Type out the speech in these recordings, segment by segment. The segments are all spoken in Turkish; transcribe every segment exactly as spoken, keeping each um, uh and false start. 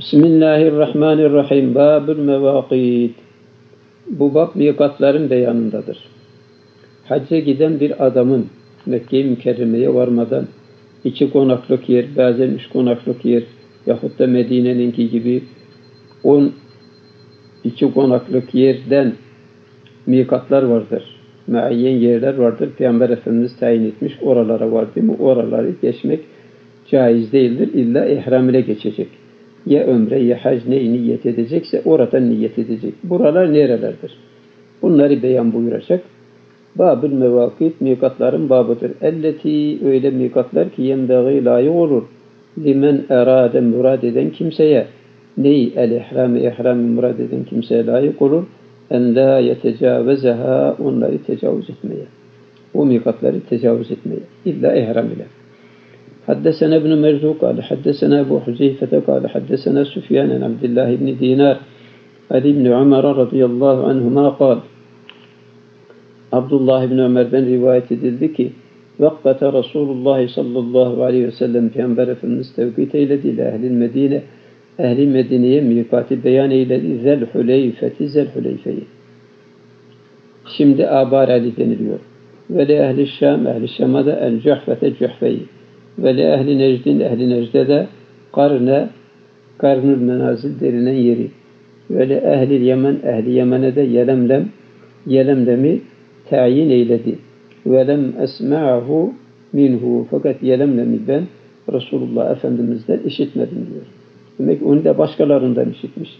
Bismillahirrahmanirrahim. Bâbül mevâkîd. Bu bab mikatların beyanındadır. Hacca giden bir adamın Mekke-i Mükerreme'ye varmadan iki konaklık yer, bazen üç konaklık yer yahut da Medine'ninki gibi on iki konaklık yerden mikatlar vardır. Meayyen yerler vardır. Peygamber Efendimiz tayin etmiş oralara var değil mi? Oraları geçmek caiz değildir. İlla ihram ile geçecek. Ya ömre ya hac neyi niyet edecekse oradan niyet edecek. Buralar nerelerdir? Bunları beyan buyuracak. Bâbül mevâkit mikatların babıdır. Elleti öyle mikatlar ki yendâgî layık olur. Limen erâde murad eden kimseye neyi el ihram ihram murad eden kimseye layık olur. En lâ yetecâvezehâ onları tecavüz etmeye. O mikatları tecavüz etmeye. İlla ihram ile. حدثنا ابن مرزوق قال حدثنا أبو حذيفة قال حدثنا سفيان عن عبد الله بن دينار عن ابن عمر رضي الله عنهما قال عبد الله بن عمر بن رواية ذلك وقت رسول الله صلى الله عليه وسلم Peygamber Efendimiz tevkit eyledi ile ehl-i Medine ehl-i Medine'ye mikati beyan eyledi Zelhuleyfeti Zelhuleyfe'yi. Şimdi Abareli deniliyor. Ve le ehl-i Şam ehl-i Şam'a da El-Cuhfete Cuhfe'yi. Ve le ehli Necd'in ehli Necd'e de karne, karnül menazil denilen yeri. Ve le ehli Yemen ehli Yemen'e de yelemlem, yelemlemi tayin eyledi. Ve lem esma'ahu minhu. Fakat yelemlemi ben Resulullah Efendimiz'den işitmedim diyor. Demek onu da başkalarından işitmiş.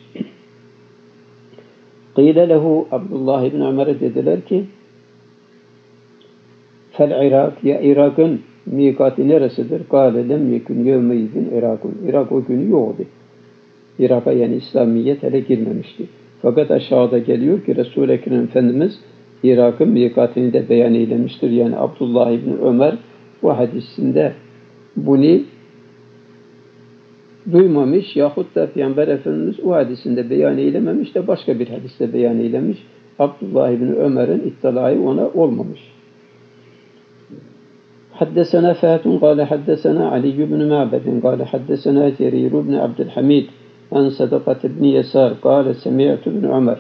Kıyle lehu Abdullah ibn Ömer'e dediler ki fel Irak ya Irak'ın mikati neresidir? Kâle lem yekün yevmeydin Irak'un. Irak o günü yoktu. Irak'a yani İslamiyet hele girmemişti. Fakat aşağıda geliyor ki Resul-i Ekrem Efendimiz Irak'ın mikatini de beyan eylemiştir. Yani Abdullah İbni Ömer bu hadisinde bunu duymamış yahut da Peygamber Efendimiz o hadisinde beyan eylememiş de başka bir hadiste beyan eylemiş. Abdullah İbni Ömer'in ittilayı ona olmamış. حدثنا فهد قال حدثنا علي بن معبد قال حدثنا جرير بن عبد الحميد عن صدقة بن يسار قال سمعت بن عمر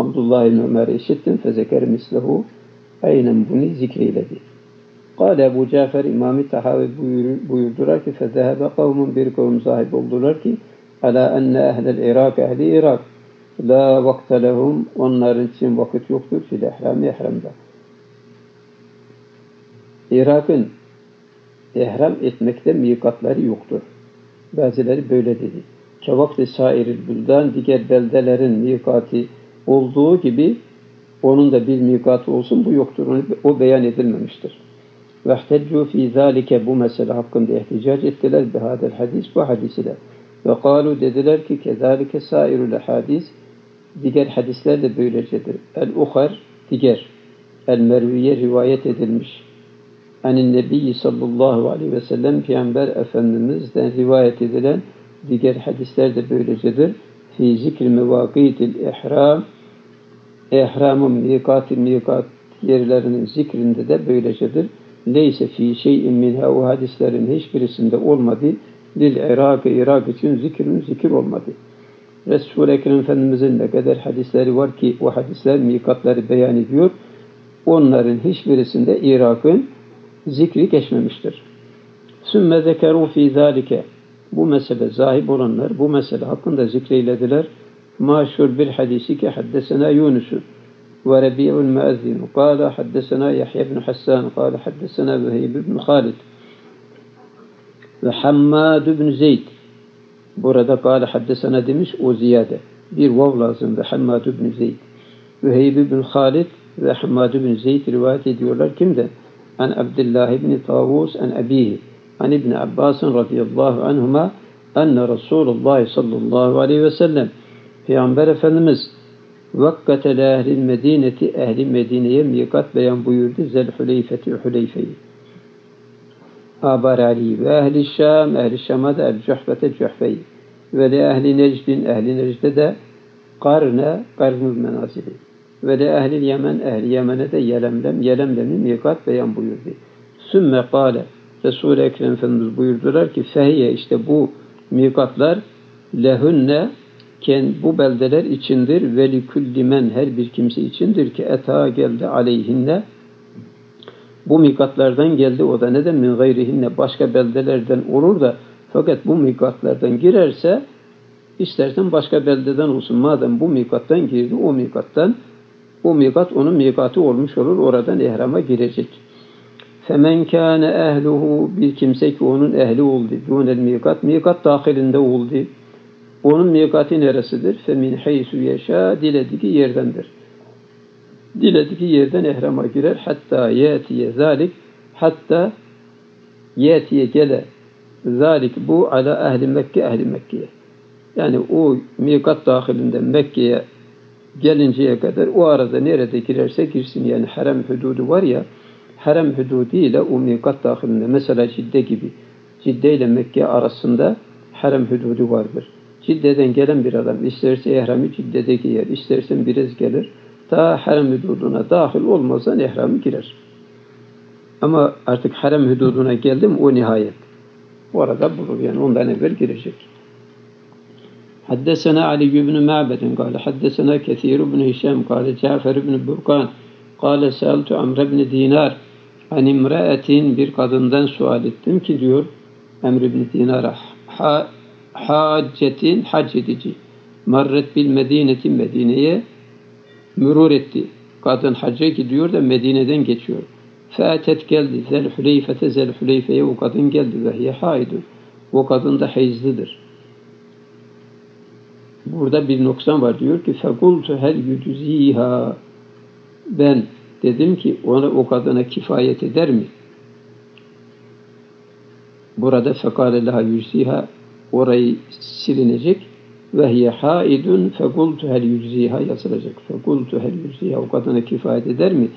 عبد الله بن عمر اشتم فذكر مثله aynen bunu zikreyledi. قال أبو جعفر İmam-ı Tahavi buyurdular ki فذهب قوم bir kavim sahip oldular ki على أن أهل العراق أهل Irak لا وقت لهم onların için vakit yoktur fil ihram ihramda. Irak'ın ihram etmekte mikatları yoktur. Bazıları böyle dedi. Kevakti sairil büldan diğer beldelerin mikati olduğu gibi onun da bir mikatı olsun bu yoktur. O beyan edilmemiştir. Vehteccu fî zâlike bu mesele hakkında ihticac ettiler. Bihâdel hadis bu hadis ile. Ve kâlu dediler ki kezâlike sairul hadis diğer hadisler de böylecedir. El-Ukhar diğer. El-Mervi'ye rivayet edilmiş. Anin Nebi sallallahu aleyhi ve sellem Peygamber Efendimiz'den rivayet edilen diğer hadisler de böylecedir. Fî zikr-i mevâkîtil ihram ihramın mikat-i mikat yerlerinin zikrinde de böylecedir. Leyse fî şey'in minha o hadislerin hiçbirisinde olmadı. Lil Irak-ı Irak için zikrin zikir olmadı. Resul-i Ekrem Efendimiz'in ne kadar hadisleri var ki o hadisler mikatları beyan ediyor. Onların hiçbirisinde Irak'ın zikri geçmemiştir. Sümme zekerû fî zâlike bu mesele zahip olanlar bu mesele hakkında zikreylediler. Maşhur bir hadisi ki haddesena Yunus'u ve Rabi'ul Muezzin kâle haddesena Yahya ibn Hassan kâle haddesena Vehib ibn Halid ve Hammad ibn Zeyd burada kâle haddesena demiş o ziyade. Bir vav lazım ve Hammad ibn Zeyd Vehib ibn Halid ve Hammad ibn Zeyd rivayet ediyorlar kimden? An Abdullah ibn Tavus an abihi an ibn Abbas radıyallahu anhuma enne Resulullah sallallahu aleyhi ve sellem Peygamber Efendimiz vakkate le ehlil medineti ehli Medine'ye mikat beyan buyurdu Zelhuleyfeti Huleyfe'yi Abareli ve ehli Şam ehli Şam'a da el-Cuhfete Cuhfe'yi ve le ehli Necd'in ehli Necd'e de karne karnül menazili ve de ehl-i Yemen, ehl-i Yemen'e de yelemlem, yelemlemin mikat beyan buyurdu. Sümme kâle, Resul-i Ekrem Efendimiz buyurdular ki, fehiye işte bu mikatlar lehünne bu beldeler içindir, ve liküllimen her bir kimse içindir ki eta geldi aleyhinne bu mikatlardan geldi, o da neden min gayrihinne başka beldelerden olur da fakat bu mikatlardan girerse istersen başka beldeden olsun, madem bu mikattan girdi o mikattan o mikat onun mikatı olmuş olur, oradan ihrama girecek. Femen kâne ehluhu bir kimse ki onun ehli oldu. Dûnel mikat mikat dâhilinde oldu. Onun mikatı neresidir? Femin haysu yeşâ dilediği yerdendir. Dilediği yerden ihrama girer. Hatta yetiye zalik hatta yetiye gele zalik bu ala ehli Mekke ehli Mekke'ye. Yani o mikat dâhilinde Mekke'ye gelinceye kadar o arada nerede girerse girsin, yani harem hududu var ya, harem hududu ile o mikat dahilinde, mesela Cidde gibi, Cidde ile Mekke arasında harem hududu vardır. Cidde'den gelen bir adam isterse ihrami Cidde'de giyer, isterse biraz gelir, ta harem hududuna dahil olmazsa ihrami girer. Ama artık harem hududuna geldi mi o nihayet. Bu arada bulur, yani ondan evvel girecek. Haddesena Ali ibn Ma'bedin قال haddesena Kesir ibn Hişam قال Cafer ibn Burkan قال سألت Amr ibn Dinar an imra'atin bir kadından sual ettim ki diyor Amr ibn Dinar'a haccetin hac edici marret bil Medine'ti Medine'ye mürur etti. Kadın hacca gidiyor da Medine'den geçiyor. Fe'atet geldi Zel Huleyfe'te Zel Huleyfe'ye o kadın geldi ve hiye haidun. O kadın da heyzlidir. Burada bir noksan var, diyor ki فَقُلْتُ هَلْ يُجْزِيهَا ben dedim ki ona o kadına kifayet eder mi? Burada فَقَالَ لَهَا يُجْزِيهَا orayı silinecek وَهِيَ حَائِدٌ فَقُلْتُ هَلْ يُجْزِيهَا yazılacak. فَقُلْتُ هَلْ يُجْزِيهَا o kadına kifayet eder mi?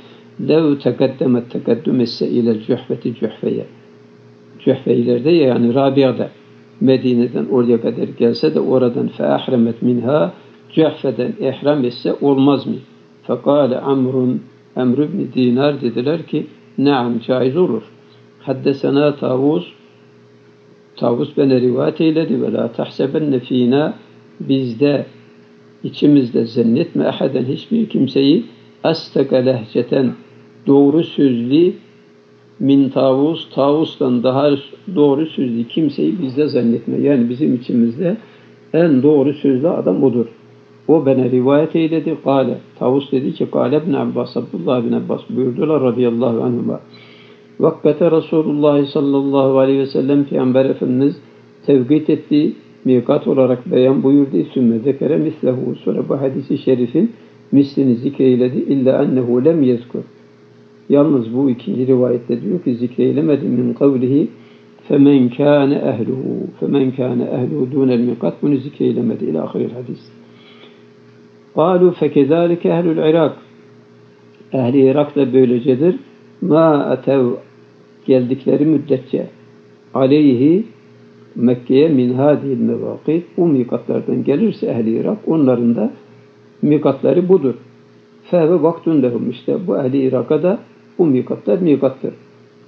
لَوْ تَقَدَّمَتْ تَقَدُّمَسَّ اِلَى الْجُحْفَةِ جُحْفَيَا Cühfe'lerde yani Rabia'da Medine'den oraya kadar gelse de oradan feahremet minha Cühfe'den ihram etse olmaz mı? Fekale Amrun Amr ibn Dinar dediler ki naam caiz olur. Haddesena Tavus Tavus bana rivayet eyledi ve la tahsebenne fina bizde içimizde zannetme aheden hiçbir kimseyi asteke lehceten doğru sözlü min tavus, tavustan daha doğru sözlü kimseyi bizde zannetme. Yani bizim içimizde en doğru sözlü adam odur. O bana rivayet eyledi. Kale, tavus dedi ki, Kale ibn Abbas, Abdullah bin Abbas buyurdular radıyallahu anhuma. Vakkate Resulullah sallallahu aleyhi ve sellem Peygamber Efendimiz tevkit etti, mikat olarak beyan buyurdu. Sümme zekere mislehu. Sonra bu hadisi şerifin mislini zikreyledi. İlla ennehu lem yezkur. Yalnız bu ikinci rivayette diyor ki zikreylemedi min kavlihi femen kâne ehluhu femen kâne ehluhu dûnel mikat bunu zikreylemedi ilâ ahiril hadis. Kâlu fekezâlike ehlül Irak ehli Irak da böylecedir mâ atev geldikleri müddetçe aleyhi Mekke'ye min hâdihil mevâkit o mikatlardan gelirse ehli Irak onların da mikatları budur. Fehve vaktun lehum işte bu ehli Irak'a da bu mikatlar mikattır.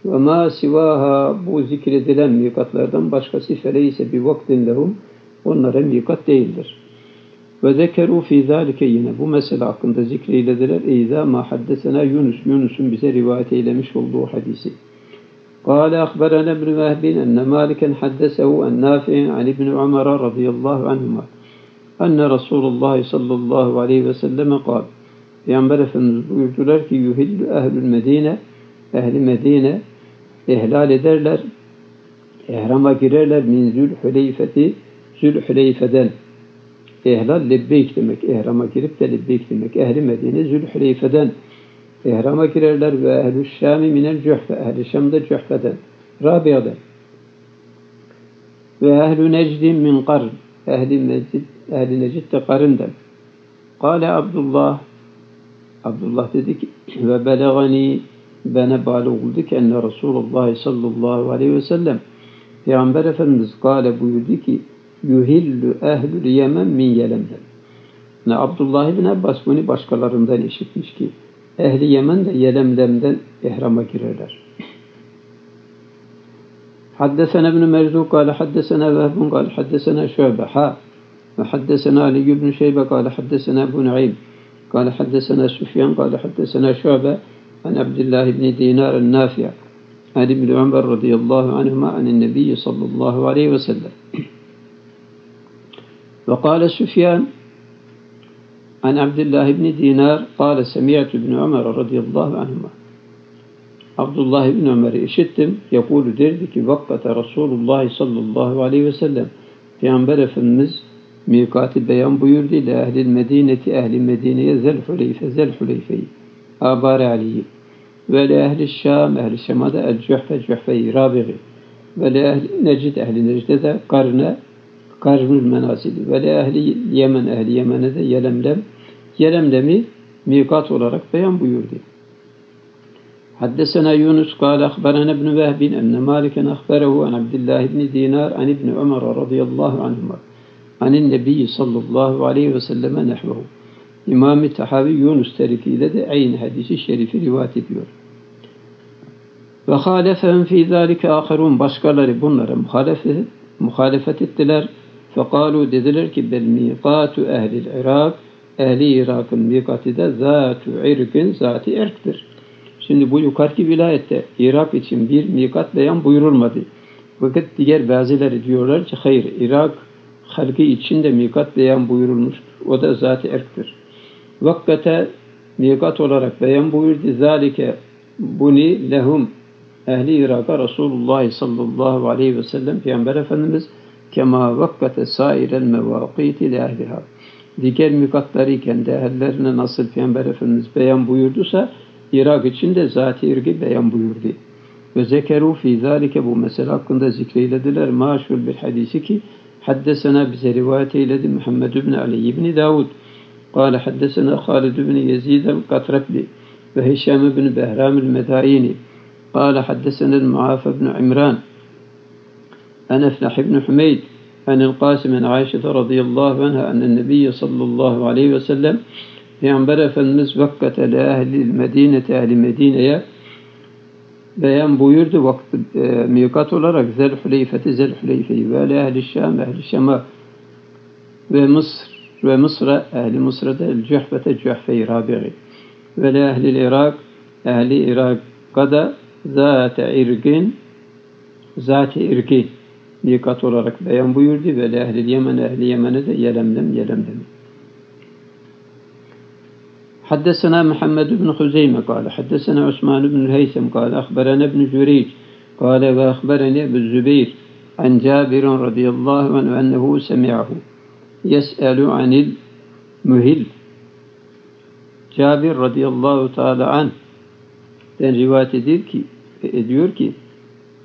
Ve ma sivaha bu zikredilen mikatlardan başkası feleyse bi vaktin lehum onlara mikat değildir. Ve zekeru fi zalike yine bu mesele hakkında zikreylediler. Eyza ma haddesena Yunus. Yunus'un bize rivayet eylemiş olduğu hadisi. Kale akberana ibn Vehbin enne maliken haddesehu en nafi'in an ibn Umar'a radıyallahu anhuma enne Resulullah sallallahu aleyhi ve selleme kal. Peygamber Efendimiz buyurdular ki yuhillü ehlül medine ehli medine ihlal ederler ihrama girerler min zülhüleyfeti zülhüleyfeden ihlal lebbeyk demek ihrama girip de lebbeyk demek ehli medine zülhüleyfeden ihrama girerler ve ehlü şami minel cühfe ehli şamda cühfeden Rabia'dan ve ehlü necdi min qarn ehli necid ehli necid de qarından kâle Abdullah Abdullah dedi ki ve belegani bana bali oldu ki enne Resulullah sallallahu aleyhi ve sellem Peygamber Efendimiz kâle buyurdu ki yuhillü ehlül yemen min yelemden. Yani Abdullah ibn Abbas bunu başkalarından işitmiş ki ehli Yemen de Yelemlem'den ihrama girerler. Haddesene ibn-i Merzuk kâle haddesene vehbun kâle haddesene şöbe ha حدثنا علي بن شيبة قال حدثنا أبو نعيم قال حدثنا سفيان قال حدثنا شعبة عن عبد الله بن دينار النافع عن ابن عمر رضي الله عنهما عن النبي صلى الله عليه وسلم. وقال سفيان عن عبد الله بن دينار قال سمعت ابن عمر رضي الله عنهما. Abdullah İbni Ömer'i işittim. Yekûlü derdi ki vakkate Resulullah sallallahu aleyhi ve sellem Peygamber Efendimiz mikat-ı beyan buyurdu ile ehl-i medineti ehl-i medineye zelhuleyfe zelhuleyfeyi abare aliyi ve le ehl-i şam ehl-i şemada el-cühfe cühfeyi rabiği ve le ehl-i necid ehl-i necde de karne karnül menasili ve le ehl-i yemen ehl-i yemene de yelemlem yelemlemi mikat olarak beyan buyurdu. حدثنا يونس قال أخبرنا ابن وهب أن مالكا أخبره عن عبد الله بن دينار عن ابن عمر رضي الله عنهما عن النبي صلى الله عليه وسلم نحوه. İmam-ı Tahavi Yunus tarifiyle de aynı hadisi şerifi rivayet ediyor. Ve halefehum fi zalike aharun, başkaları bunlara muhalefet ettiler. Fekalu dediler ki bel miqatu ehlil Irak, ehli Irak'ın miqatı da zat-u irkin, zat-i irktir. Şimdi bu yukarıki vilayette Irak için bir mikat beyan buyurulmadı. Fakat diğer bazıları diyorlar ki hayır, Irak halkı için de mikat beyan buyurulmuş. O da zat-ı erktir. Vakkate mikat olarak beyan buyurdu. Zalike buni lehum ehli Irak'a Resulullah sallallahu aleyhi ve sellem Peygamber Efendimiz kema vakkate sairel mevakiti le ehliha. Diğer mikatları kendi ehellerine nasıl Peygamber Efendimiz beyan buyurduysa Irak için de zat-ı irki beyan buyurdu. Ve zekeru fi zalike, bu mesele hakkında zikreylediler. Maşhur bir hadisi ki haddesena, bize rivayet eyledi Muhammed ibn Ali ibn Davud. Kâle haddesena Halid ibn Yezid el-Katrebli ve Hişam ibn Behram el-Medayini. Kâle haddesena el-Muaf ibn İmran en Eflah ibn Hümeyd en el-Qasim en Aişete radıyallahu anha en el-Nebiyye sallallahu aleyhi ve sellem Peygamber Efendimiz vakkate le ehlil medinete ehli Medine'ye beyan buyurdu. Vakti, e, mikat olarak zelhuleyfeti zelhuleyfeyi ve le ehli Şam ehli Şam'a ve Mısır ve Mısır'a ehli Mısır'da el cühfete cühfeyi rabiği ve le ehlil Irak ehli Irak'a da zat-ı irkin zat-ı irki mikat olarak beyan buyurdu ve le ehlil Yemen ehli Yemen'e de yelemlem yelemlem. حدثنا محمد بن خزيمة قال حدثنا عثمان بن الهيثم قال أخبرنا ابن جريج قال وأخبرني أبو الزبير عن جابر رضي الله عنه أنه سمعه يسأل عن المهل. Cabir radıyallahu taala anh'den rivayet ediyor ki ediyor ki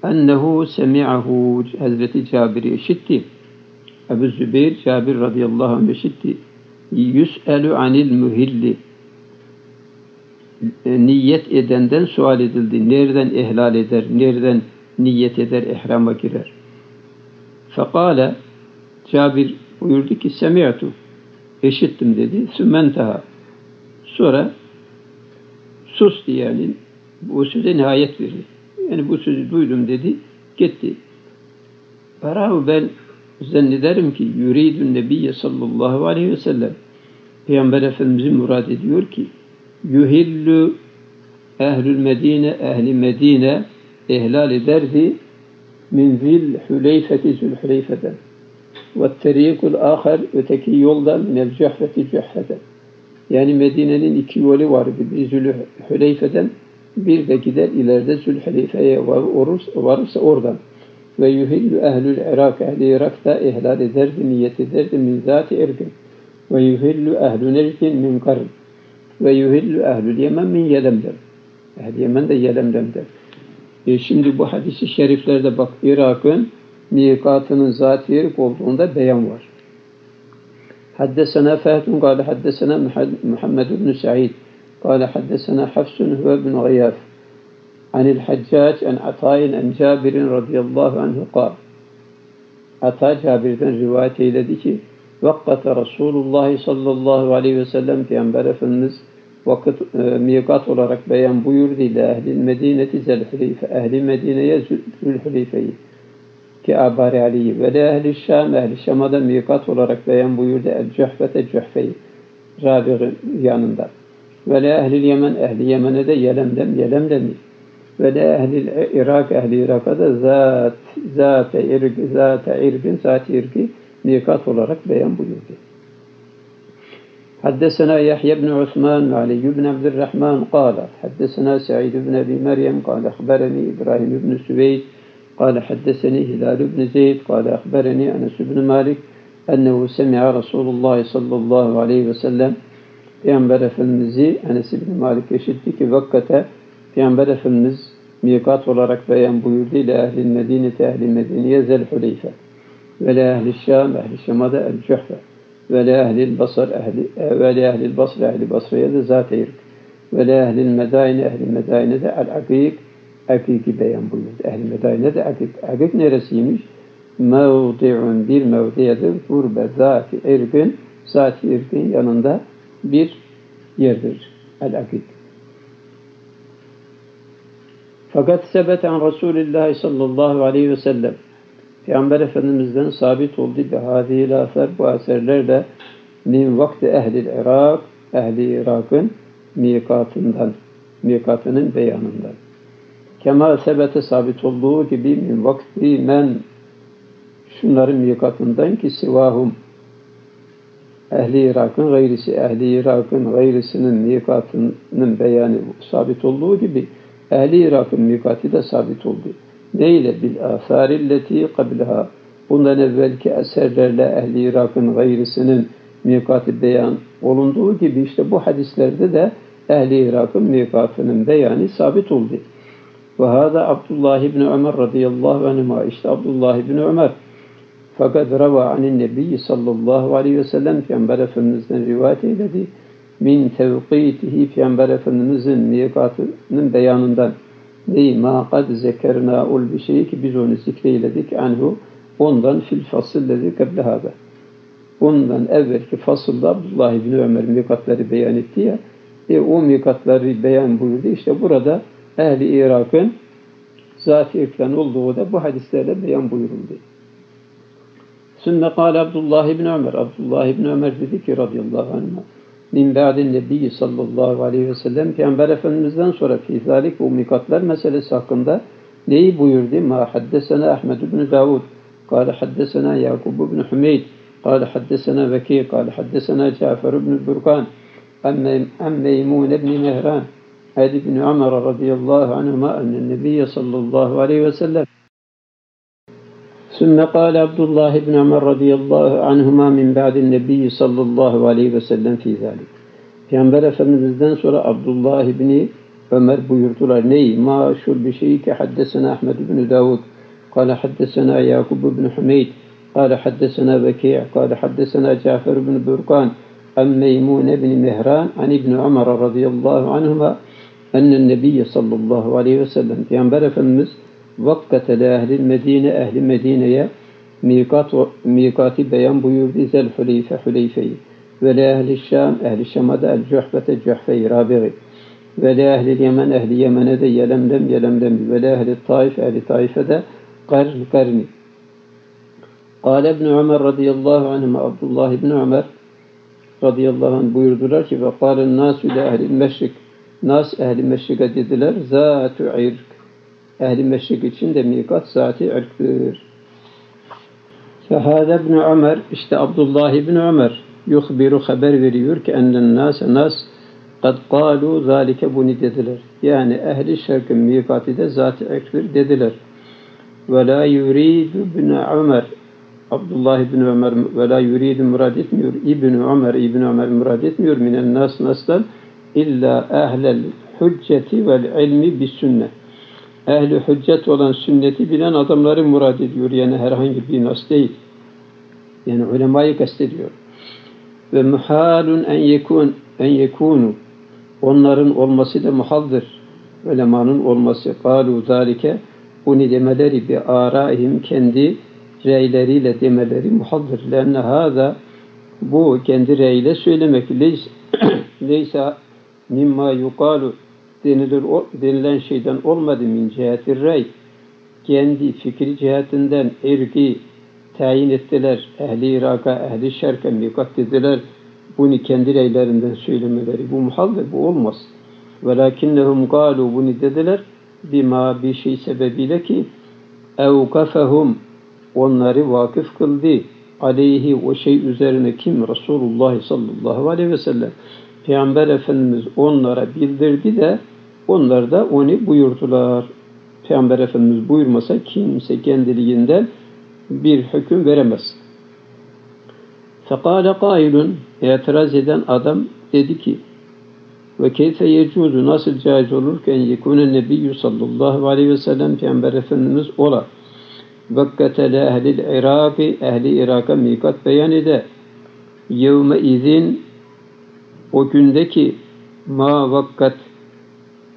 ennehu semi'ahu, Hazreti Cabir'i işitti. Ebu Zübeyr Cabir radıyallahu anh işitti. Yüs'elü anil muhilli, niyet edenden sual edildi. Nereden ihlal eder, nereden niyet eder, ihrama girer? Fekale, Cabir buyurdu ki semi'tu, eşittim dedi. Sümentaha, sonra sus diye, yani bu söze nihayet verir. Yani bu sözü duydum dedi, gitti. Berahu, ben zannederim ki yuridun nebiyye sallallahu aleyhi ve sellem Peygamber Efendimiz'i murad ediyor ki yuhillu ehlül medine ehli medine ihlal ederdi min zil huleyfeti zülhuleyfeden ve terikul ahar, öteki yoldan minel cehfeti cehfeden, yani Medine'nin iki yolu var, bir zülhuleyfeden bir de gider ileride zülhuleyfeye varırsa oradan. Ve yuhillu ehlül Irak, ehli Irak'ta ihlal ederdi, niyet ederdi min zat-i irkin. Ve yuhillu ehlü necdin min karn. Ve yuhillu ehlül Yemen min yelemden. Ehli Yemen de yelemden. E şimdi bu hadisi şeriflerde bak, Irak'ın mikatının zat-i irk olduğunda beyan var. Haddesena Fehdun kâle haddesena Muhammed ibn Sa'id kâle haddesena Hafsun huve ibn Gıyaf عن الحجاج عن عطاء عن جابر رضي الله عنه قال عطاء جابر'den rivayet eyledi ki vakkate Resulullah sallallahu aleyhi ve sellem Peygamber Efendimiz vakit e, mikat olarak beyan buyurdu ile ehl-i medineti zelhuleyfe, ehli Medine'ye zülhuleyfeyi ki Abari Ali'yi ve de Ehl-i Şam, Ehl-i Şam'a da mikat olarak beyan buyurdu El-Cühfete Cühfe'yi Rabir'in yanında. Ve de Ehl-i Yemen, Ehl-i Yemen'e de Yelem'den, Yelem'den ve de Ehl-i Irak, Ehl-i Irak'a da Zat, Zat-i İrki, Zat-i İrki, Zat-i İrki mikat olarak beyan buyurdu. حدثنا يحيى بن عثمان علي بن عبد الرحمن قال حدثنا سعيد بن أبي مريم قال أخبرني إبراهيم بن سويد قال حدثني هلال بن زيد قال أخبرني أنس بن مالك أنه سمع رسول الله صلى الله عليه وسلم Peygamber Efendimiz'i Enes bin Malik eşitti ki vakkate Peygamber Efendimiz mikat olarak beyan buyurdu ile ehl-i Medine'te ehl-i Medine'ye Zelhuleyfe ve le ehl-i Şam ehl-i Şam'a da El-Cühfe ve le ehl-i Basr ehl-i Basr ehl-i Basra'ya da Zat-i İrk ve le ehl-i Medayne ehl-i Medayne de El-Akik Akik'i beyan buyurdu. Ehl-i Medayne de Akik. Akik neresiymiş? Mevdi'un bir mevdiyedir. Gurbe Zat-i İrk'in Zat-i İrk'in yanında bir yerdir. El-Akik. Fakat sebeten Resulullah sallallahu aleyhi ve sellem Peygamber Efendimiz'den sabit oldu ve hâzîl âser bu eserler de min vakti ehl-i Irak ehl-i Irak'ın mikatından, mikatının beyanından. Kemal sebete sabit olduğu gibi min vakti men şunların mikatından ki sivahum Ehl-i Irak'ın gayrisi, Ehl-i Irak'ın gayrisinin mikatının beyanı sabit olduğu gibi Ehl-i Irak'ın mikatı da sabit oldu. Neyle? Bil-âsârilleti qablaha. Bundan evvelki eserlerle Ehl-i Irak'ın gayrisinin mikatı beyan olunduğu gibi işte bu hadislerde de Ehl-i Irak'ın mikatının beyanı sabit oldu. Ve hâzâ Abdullah ibn Ömer radıyallahu anhuma. İşte Abdullah ibn Ömer. Fakat rava anin nebiyyi sallallahu aleyhi ve sellem Peygamber Efendimiz'den rivayet eyledi. Min tevkitihi Peygamber Efendimiz'in mikatının beyanından. Ney ma kad zekernâ ul bir şey ki biz onu zikreyledik anhu. Ondan fil fasılleri keblehâbe. Ondan evvelki fasılda Abdullah ibn Ömer mikatları beyan etti ya. E o mikatları beyan buyurdu. İşte burada Ehl-i Irak'ın Zat-ı İrk'ten olduğu da bu hadislerle beyan buyuruldu. Sümme kâle Abdullah ibn Ömer. Abdullah ibn Ömer dedi ki radıyallahu anh'a min ba'din nebiyyi sallallahu aleyhi ve sellem Peygamber Efendimiz'den sonra fîzâlik bu mikatlar meselesi hakkında neyi buyurdu? Ma haddesena Ahmed ibn Davud kâle haddesena Yakub ibn Hümeyd kâle haddesena Vekî kâle haddesena Cafer ibn Burkan Emmeymun ibn Mehran Ali ibn Ömer radıyallahu anhuma enne nebiyye sallallahu aleyhi ve sellem ثم قال عبد الله بن عمر رضي الله عنهما من بعد النبي صلى الله عليه وسلم في ذلك. Peygamber Efendimiz'den sonra Abdullah ibn Ömer buyurdular. Ney? Ma şul bir şey ki haddesena Ahmed ibn Davud. Kale haddesena Yakub ibn Hümeyd. Kale haddesena Vekî'. Kale haddesena Cafer ibn Burkan. Emmeymun ibn Mihran. An ibn Ömer radıyallahu anhuma. Ennen nebiyye sallallahu aleyhi ve sellem. Peygamber Efendimiz vakkate le ehl-i Medine, ehl-i Medine'ye mikat, mikati beyan buyurdu Zelhuleyfe, Huleyfe'yi ve le ehl-i Şam, ehl-i Şam'a da El-Cühfete, Cühfe'yi, Rabi'i ve le ehl-i Yemen, ehl-i Yemen'e de Yelem'den, Yelem'den ve le ehl-i Taif, ehl-i Taif'e de Karn, Karni. Kale ibn-i Ömer radıyallahu anhüme, Abdullah ibn-i Ömer radıyallahu anh buyurdular ki ve kâlen nâsü le ehl-i Meşrik, nâs ehl-i Meşrik'e dediler, zâtu irk. Ehl-i Meşrik için de mikat Zat-ı İrk'tür. Fehâde ibn-i Ömer, işte Abdullah ibn Ömer, yuhbiru haber veriyor ki ennen nâse nâs kad kâlu zâlike bunu dediler. Yani Ehl-i Şerk'in mikatı da Zat-ı İrk'tür dediler. Ve lâ yuridu ibn-i Ömer, Abdullah ibn Ömer ve lâ yuridu murad etmiyor, ibn-i Ömer, ibn-i Ömer murad etmiyor minen nâs nâsdan illâ ehlel hücceti vel ilmi bis sünnet. Ehl-i hüccet olan sünneti bilen adamları murad ediyor. Yani herhangi bir nas değil. Yani ulemayı kastediyor. Ve muhalun en yekun en yekunu onların olması da muhaldır. Ulemanın olması. Kâlu zâlike bunu demeleri bi ârâihim kendi reyleriyle demeleri muhaldır. Lenne hâza bu kendi reyle söylemek. Leysa mimma yukâlu denilen şeyden olmadı min cihetir rey kendi fikri cihetinden erki tayin ettiler. Ehli Irak'a, ehli Şerk'e mikat dediler. Bunu kendi reylerinden söylemeleri bu muhaldir, bu olmaz. وَلَاكِنَّهُمْ قَالُوا bunu dediler. Bima bir şey sebebiyle ki اَوْقَفَهُمْ onları vakıf kıldı. Aleyhi o şey üzerine kim? Resulullah sallallahu aleyhi ve sellem. Peygamber Efendimiz onlara bildirdi de onlar da onu buyurdular. Peygamber Efendimiz buyurmasa kimse kendiliğinden bir hüküm veremez. فَقَالَ قَائِلٌ itiraz eden adam dedi ki ve keyfe yecuzu nasıl caiz olurken yekûne nebiyyü sallallahu aleyhi ve sellem Peygamber Efendimiz ola vakkatele ehlil iraki ehli Irak'a mikat beyan ede yevme izin o gündeki ma vakkat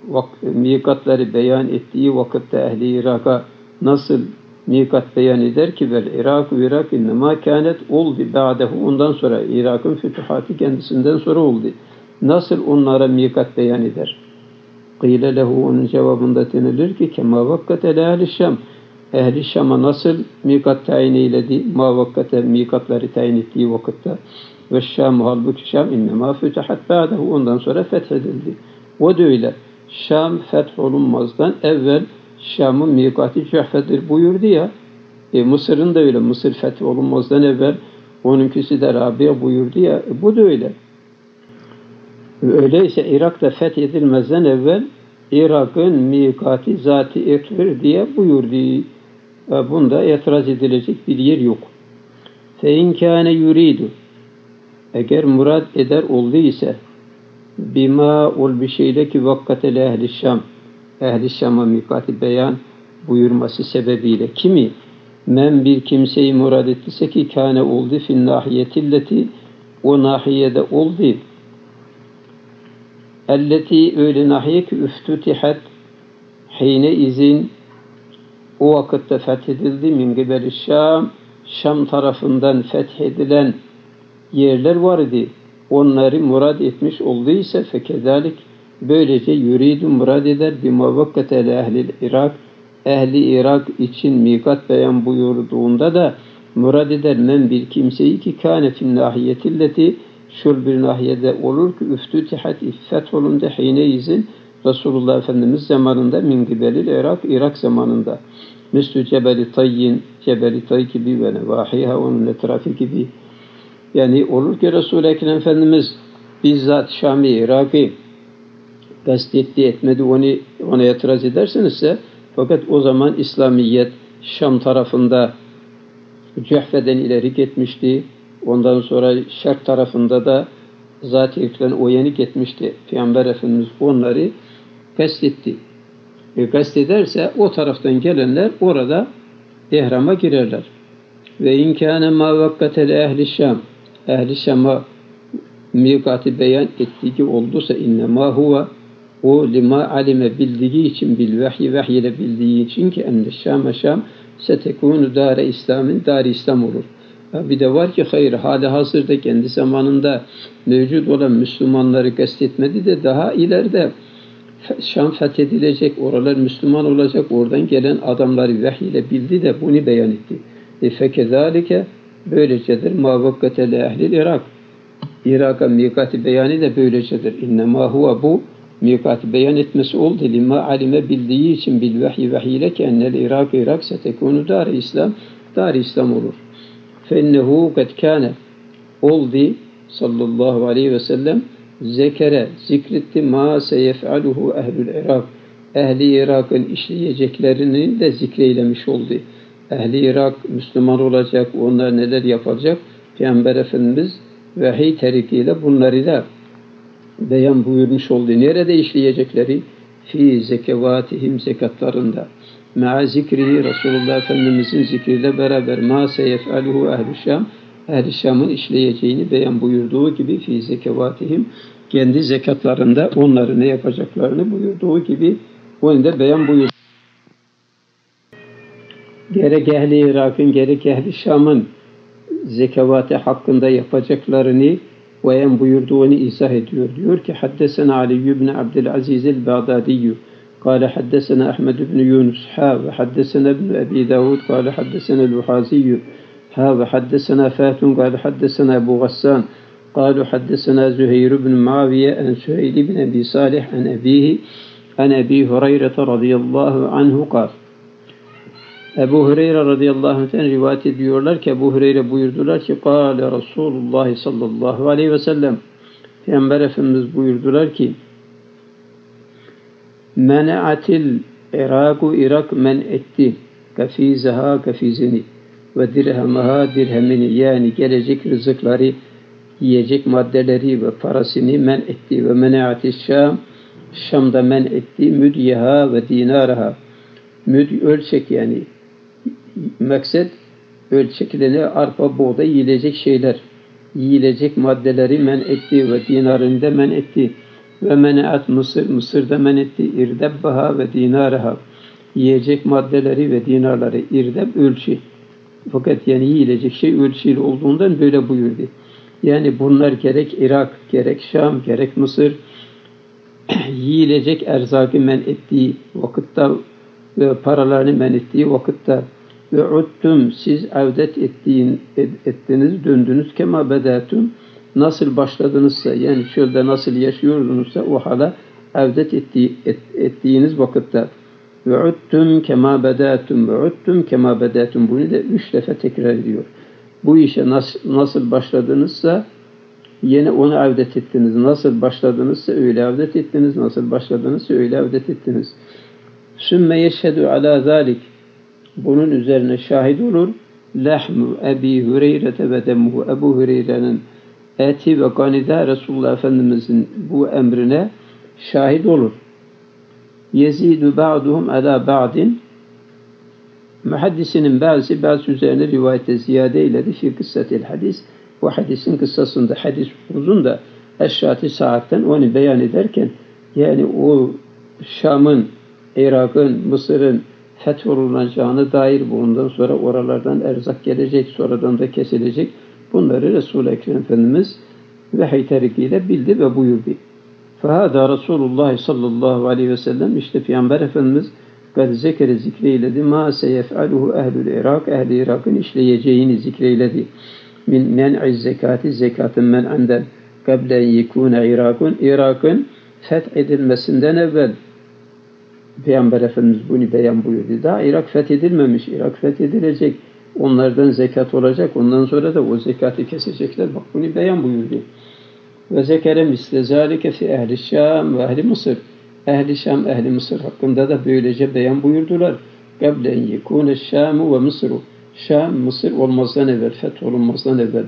vak, mikatları beyan ettiği vakitte ehli Irak'a nasıl mikat beyan eder ki vel Irak'u Irak innema kânet oldu ba'dehu ondan sonra Irak'ın fütuhatı kendisinden sonra oldu. Nasıl onlara mikat beyan eder? Kıyle lehu onun cevabında denilir ki kema vakkate le ehli Şam ehli Şam'a nasıl mikat tayin eyledi? Ma vakkate mikatları tayin ettiği vakitte ve Şam'u halbuki Şam innema fütuhat ba'dehu ondan sonra fethedildi. O da öyle. Şam fetholunmazdan evvel Şam'ın mikati Cuhfe'dir buyurdu ya. E, Mısır'ın da öyle. Mısır fethi olunmazdan evvel onunkisi de Rabia buyurdu ya. E, bu da öyle. Öyleyse Irak da fethedilmezden evvel Irak'ın mikati zat-ı ekbir diye buyurdu. E, bunda itiraz edilecek bir yer yok. Fein kâne yuridu eğer murad eder olduysa bima ol bir şeyle ki vakkatele ehli Şam Ehl-i Şam'a mikat-ı beyan buyurması sebebiyle kimi men bir kimseyi murad ettiyse ki kâne oldu fin nahiyetilleti o nahiyede oldu elleti öyle nahiye ki üftütihat hine izin o vakitte fethedildi min gibel-i Şam Şam tarafından fethedilen yerler vardı onları murad etmiş olduysa fekedalik böylece yuridu murad eder bima vakkate le ehlil Irak ehli Irak için mikat beyan buyurduğunda da murad eder men bir kimseyi ki kâne fin nahiyetilleti şul bir nahiyede olur ki üftütihat iffet olundu hine izin Resulullah Efendimiz zamanında min gibelil Irak Irak zamanında mislü cebeli tayyin cebeli tay gibi ve nevahiha onun etrafı gibi yani olur ki Resul-i Ekrem Efendimiz bizzat Şam-ı Irak'ı gazetetti etmedi onu ona itiraz edersinizse fakat o zaman İslamiyet Şam tarafında Cuhfe'den ileri gitmişti. Ondan sonra Şerk tarafında da zat-ı eklen o yenik etmişti. Peygamber Efendimiz onları gazetetti. E, gazederse o taraftan gelenler orada ihrama girerler. Ve inkâne mâ vakkatele ehli Şam ehli Şam'a mikat-ı beyan ettiği olduysa innemâ huve o lima alime bildiği için bil vahyi vahiy ile bildiği için ki en Şam Şam setekûnu dâre İslam'ın dâri İslam olur. Bir de var ki hayır hali hazırda kendi zamanında mevcut olan Müslümanları kastetmedi de daha ileride Şam fethedilecek, oralar Müslüman olacak, oradan gelen adamları vahiy ile bildi de bunu beyan etti. E fekezalike böylecedir mâ vakkatele ehlil Irak. Irak'a mikat-ı beyanı da böylecedir. İnnemâ huve bu mikat-ı beyan etmesi oldu. Lima alime bildiği için bil vahyi vahiyle ki ennel Irak Irak setekûnu dâri İslam, dâri İslam olur. Fennehu kad kâne oldu sallallahu aleyhi ve sellem zekere zikretti mâ seyef'aluhu ehlül Irak. Ehli Irak'ın işleyeceklerini de zikreylemiş oldu. Ehli Irak Müslüman olacak, onlar neler yapacak? Peygamber Efendimiz vahiy tarikiyle bunları da beyan buyurmuş oldu. Nerede işleyecekleri? Fi zekevatihim zekatlarında. Mea zikri Resulullah Efendimizin zikriyle beraber ma seyef'aluhu ehl-i Şam ehl-i Şam'ın işleyeceğini beyan buyurduğu gibi fi zekevatihim kendi zekatlarında onları ne yapacaklarını buyurduğu gibi onu da beyan buyurdu. Gerek ehli Irak'ın gerek ehli Şam'ın zekavati hakkında yapacaklarını ve buyurduğunu izah ediyor. Diyor ki Haddesena Ali ibn Abdülaziz el-Bağdadiyyü قال حدثنا أحمد بن يونس حا وحدثنا ابن أبي داود قال حدثنا الوحازي حا وحدثنا فاتن قال حدثنا أبو غسان قال حدثنا زهير بن معاوية عن سهيل بن أبي صالح عن أبيه عن أبي هريرة رضي الله عنه قال Ebu Hureyre radıyallahu anh'ten rivayet ediyorlar ki Ebu Hureyre buyurdular ki Kâle Resulullah sallallahu aleyhi ve sellem Peygamber Efendimiz buyurdular ki Mena'atil Irak'u Irak men etti kafizaha kafizini ve dirhamaha dirhemini yani gelecek rızıkları yiyecek maddeleri ve parasını men etti ve mena'atil Şam Şam'da men etti müdyeha ve dinaraha müd ölçek yani maksat ölçeklerini arpa, buğday yiyilecek şeyler, yiyilecek maddeleri men etti ve dinarında men etti ve men'at Mısır, Mısır'da men etti irdebbaha ve dinaraha yiyecek maddeleri ve dinarları irdeb ölçü. Fakat yani yiyilecek şey ölçüyle olduğundan böyle buyurdu. Yani bunlar gerek Irak, gerek Şam, gerek Mısır yiyilecek erzakı men ettiği vakitte ve paralarını men ettiği vakitte ve uddum siz avdet ettiğin, ettiniz, döndünüz kema bedatun nasıl başladınızsa yani çölde nasıl yaşıyordunuzsa o hala avdet ettiği, et, ettiğiniz vakitte ve uddum kema bedatun ve uddum kema bedatun bunu da üç defa tekrar ediyor. Bu işe nasıl, nasıl başladınızsa yine onu avdet ettiniz. Nasıl başladınızsa öyle avdet ettiniz. Nasıl başladınızsa öyle avdet ettiniz. Sümme yeşhedü ala zalik bunun üzerine şahit olur. Lehmu Ebi Hureyre'te ve demuhu Ebu Hureyre'nin eti ve kanide Resulullah Efendimiz'in bu emrine şahit olur. Yezidu ba'duhum ala ba'din muhaddisinin bazı bazı üzerine rivayete ziyade eyledi fi kıssatil hadis bu hadisin kıssasında hadis uzun da eşrati saatten onu beyan ederken yani o Şam'ın Irak'ın, Mısır'ın fethorulacağına dair bundan sonra oralardan erzak gelecek, sonradan da kesilecek. Bunları Resul-i Ekrem Efendimiz vahiy tarikiyle bildi ve buyurdu. Fahada Resulullah sallallahu aleyhi ve sellem işte Peygamber Efendimiz gad zekeri zikreyledi. Ma seyef'aluhu ehlül Irak, ehli Irak'ın işleyeceğini zikreyledi. Min men'iz zekati, zekatın men'enden kablen yekûne Irak'ın, Irak'ın fethedilmesinden evvel. Peygamber Efendimiz bunu beyan buyurdu. Daha Irak fethedilmemiş. Irak fethedilecek. Onlardan zekat olacak. Ondan sonra da o zekatı kesecekler. Bak bunu beyan buyurdu. Ve zekere misle zâlike fi ehli Şam ve ehli Mısır. Ehli Şam, ehli Mısır hakkında da böylece beyan buyurdular. Gablen yekûne Şamu ve Mısru. Şam, Mısır olmazdan evvel, fetholunmazdan evvel.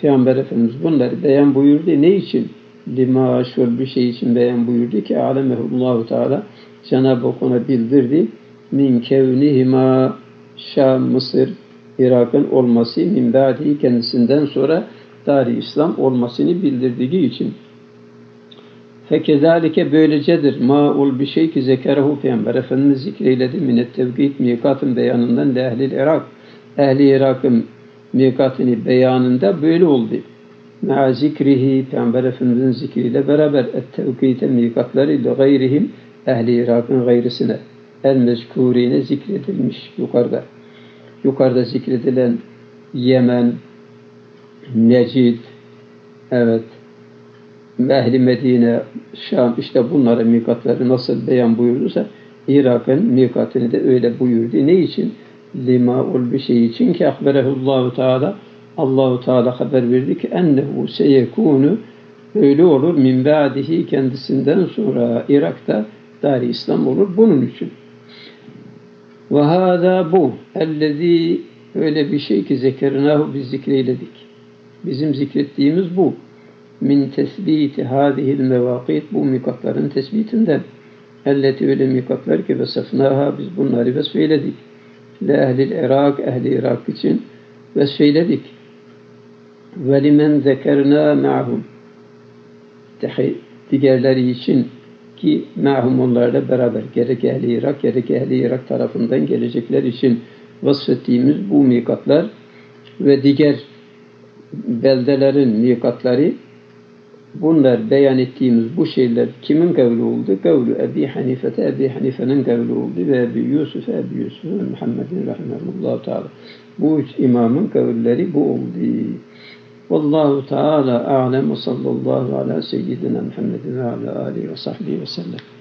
Peygamber Efendimiz bunları beyan buyurdu. Ne için? Lima şöyle bir şey için beyan buyurdu ki Alemehullahu Teala Cenab-ı Hak ona bildirdi. Min kevnihima Şam, Mısır, Irak'ın olması min ba'di kendisinden sonra dar-i İslam olmasını bildirdiği için. Fekezalike böylecedir. Ma'ul bir şey ki zekerehu Peygamber Efendimiz zikreyledi. Minet tevkid mikatın beyanından de ehlil Irak. Ehli Irak'ın mikatını beyanında böyle oldu. Mea zikrihi Peygamber Efendimiz'in zikriyle beraber et tevkide mikatlarıyla gayrihim ehli Irak'ın gayrısına el-mezkûrine zikredilmiş yukarıda. Yukarıda zikredilen Yemen, Necid, evet, ehli Medine, Şam işte bunların mikatları nasıl beyan buyurduysa Irak'ın mikatını da öyle buyurdu. Ne için? Lima'ul bir şey için ki ahberehullahu Teala Allahu Teala haber verdi ki ennehu seyekûnu öyle olur min ba'dihi kendisinden sonra Irak'ta dar-i İslam olur bunun için. Ve hâzâ bu ellezî öyle bir şey ki zekernâhu biz zikreyledik. Bizim zikrettiğimiz bu. Min tesbîti hâzihil mevâkît bu mikatların tesbitinden. Elleti öyle mikatlar ki vesefnâhâ biz bunları vesfeyledik. Le ehlil Irak ehli Irak için vesfeyledik. Ve limen zekernâ me'ahum diğerleri için ki mehum onlarla beraber gerek ehli Irak, gerek ehli Irak tarafından gelecekler için vasfettiğimiz bu mikatlar ve diğer beldelerin mikatları bunlar beyan ettiğimiz bu şeyler kimin kavli oldu? Kavli Ebi Hanife'te, Ebi Hanife'nin kavli oldu ve Ebi Yusuf'e, Ebi Yusuf'e Muhammed'in rahmetullahu teala. Bu üç imamın kavlileri bu oldu. Vallahu teala a'lem ve sallallahu ala seyyidina Muhammedin ve ala alihi ve sahbihi ve sellem.